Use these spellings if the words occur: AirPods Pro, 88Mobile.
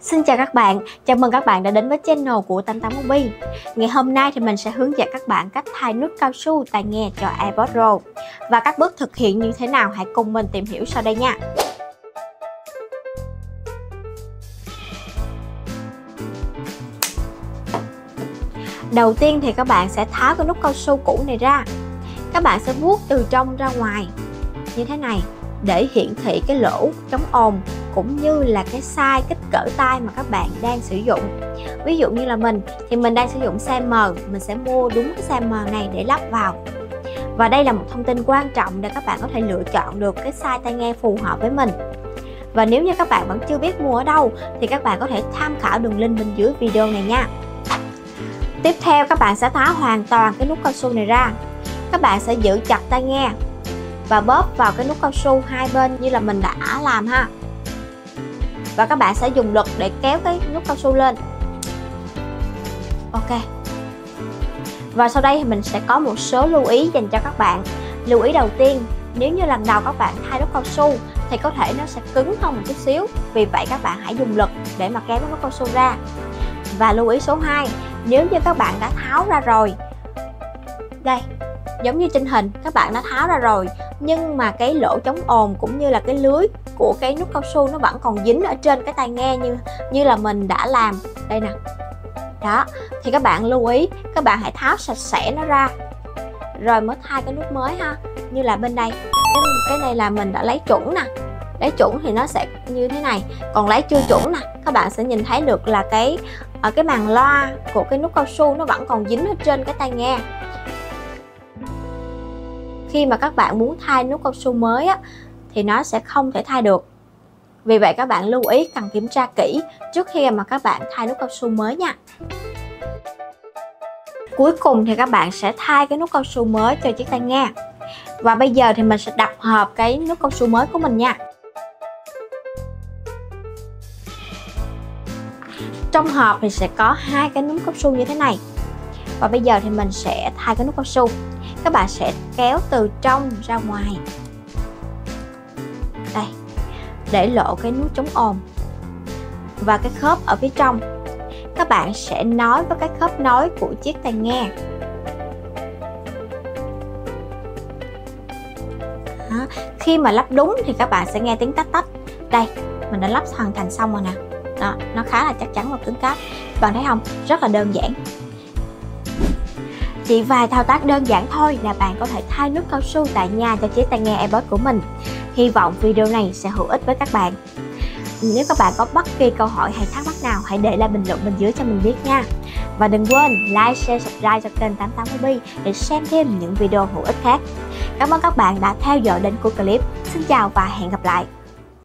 Xin chào các bạn, chào mừng các bạn đã đến với channel của 88Mobile. Ngày hôm nay thì mình sẽ hướng dẫn các bạn cách thay nút cao su tai nghe cho AirPods Pro. Và các bước thực hiện như thế nào hãy cùng mình tìm hiểu sau đây nha. Đầu tiên thì các bạn sẽ tháo cái nút cao su cũ này ra. Các bạn sẽ vuốt từ trong ra ngoài như thế này để hiển thị cái lỗ chống ồn cũng như là cái size kích cỡ tai mà các bạn đang sử dụng. Ví dụ như là mình thì mình đang sử dụng size M, mình sẽ mua đúng cái size M này để lắp vào. Và đây là một thông tin quan trọng để các bạn có thể lựa chọn được cái size tai nghe phù hợp với mình. Và nếu như các bạn vẫn chưa biết mua ở đâu thì các bạn có thể tham khảo đường link bên dưới video này nha. Tiếp theo các bạn sẽ tháo hoàn toàn cái nút cao su này ra. Các bạn sẽ giữ chặt tai nghe và bóp vào cái nút cao su hai bên như là mình đã làm ha. Và các bạn sẽ dùng lực để kéo cái nút cao su lên. Ok. Và sau đây thì mình sẽ có một số lưu ý dành cho các bạn. Lưu ý đầu tiên, nếu như lần đầu các bạn thay nút cao su thì có thể nó sẽ cứng hơn một chút xíu. Vì vậy các bạn hãy dùng lực để mà kéo cái nút cao su ra. Và lưu ý số 2, nếu như các bạn đã tháo ra rồi, đây, giống như trên hình, các bạn đã tháo ra rồi nhưng mà cái lỗ chống ồn cũng như là cái lưới của cái nút cao su nó vẫn còn dính ở trên cái tai nghe như là mình đã làm đây nè. Đó, thì các bạn lưu ý, các bạn hãy tháo sạch sẽ nó ra rồi mới thay cái nút mới ha. Như là bên đây, cái này là mình đã lấy chuẩn nè. Lấy chuẩn thì nó sẽ như thế này, còn lấy chưa chuẩn nè, các bạn sẽ nhìn thấy được là cái màng loa của cái nút cao su nó vẫn còn dính ở trên cái tai nghe. Khi mà các bạn muốn thay nút cao su mới á, thì nó sẽ không thể thay được. Vì vậy các bạn lưu ý cần kiểm tra kỹ trước khi mà các bạn thay nút cao su mới nha. Cuối cùng thì các bạn sẽ thay cái nút cao su mới cho chiếc tai nghe. Và bây giờ thì mình sẽ đập hộp cái nút cao su mới của mình nha. Trong hộp thì sẽ có hai cái nút cao su như thế này. Và bây giờ thì mình sẽ thay cái nút cao su. Các bạn sẽ kéo từ trong ra ngoài. Đây, để lộ cái nút chống ồn và cái khớp ở phía trong. Các bạn sẽ nối với cái khớp nối của chiếc tai nghe. Đó. Khi mà lắp đúng thì các bạn sẽ nghe tiếng tách tách. Đây, mình đã lắp hoàn thành xong rồi nè. Đó, nó khá là chắc chắn và cứng cáp. Các bạn thấy không? Rất là đơn giản. Chỉ vài thao tác đơn giản thôi là bạn có thể thay nút cao su tại nhà cho chiếc tai nghe AirPods của mình. Hy vọng video này sẽ hữu ích với các bạn. Nếu các bạn có bất kỳ câu hỏi hay thắc mắc nào hãy để lại bình luận bên dưới cho mình biết nha. Và đừng quên like, share, subscribe cho kênh 88Mobile để xem thêm những video hữu ích khác. Cảm ơn các bạn đã theo dõi đến cuối clip. Xin chào và hẹn gặp lại.